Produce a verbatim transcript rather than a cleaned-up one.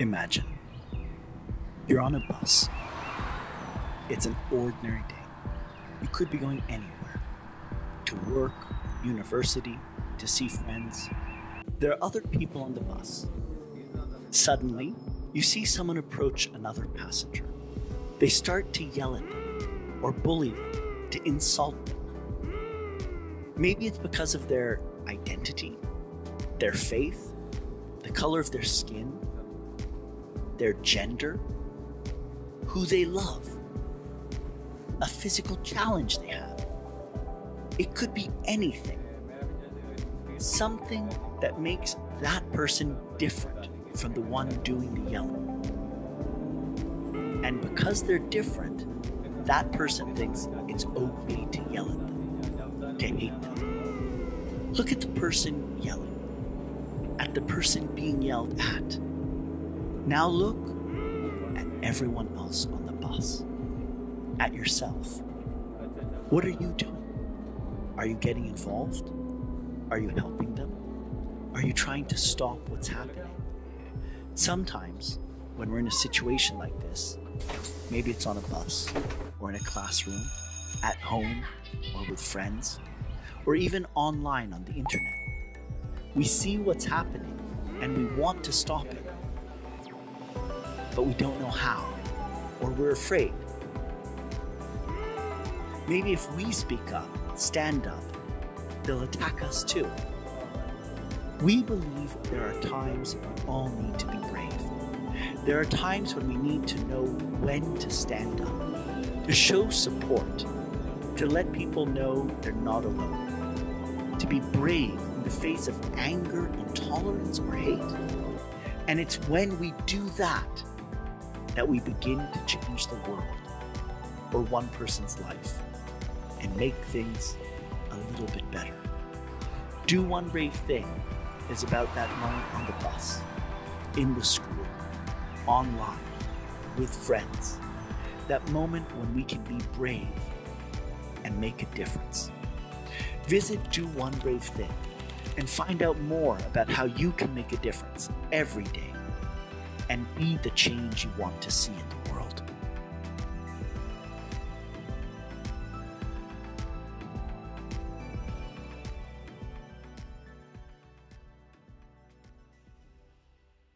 Imagine, you're on a bus. It's an ordinary day. You could be going anywhere. To work, university, to see friends. There are other people on the bus. Suddenly, you see someone approach another passenger. They start to yell at them, or bully them, to insult them. Maybe it's because of their identity, their faith, the color of their skin, their gender, who they love, a physical challenge they have. It could be anything, something that makes that person different from the one doing the yelling. And because they're different, that person thinks it's okay to yell at them, to hate them. Look at the person yelling, at the person being yelled at. Now look at everyone else on the bus, at yourself. What are you doing? Are you getting involved? Are you helping them? Are you trying to stop what's happening? Sometimes, when we're in a situation like this, maybe it's on a bus, or in a classroom, at home, or with friends, or even online on the internet, we see what's happening and we want to stop it. But we don't know how, or we're afraid. Maybe if we speak up, stand up, they'll attack us too. We believe there are times we all need to be brave. There are times when we need to know when to stand up, to show support, to let people know they're not alone, to be brave in the face of anger, intolerance, or hate. And it's when we do that that we begin to change the world, or one person's life, and make things a little bit better. Do One Brave Thing is about that moment on the bus, in the school, online, with friends. That moment when we can be brave and make a difference. Visit Do One Brave Thing and find out more about how you can make a difference every day, and be the change you want to see in the world.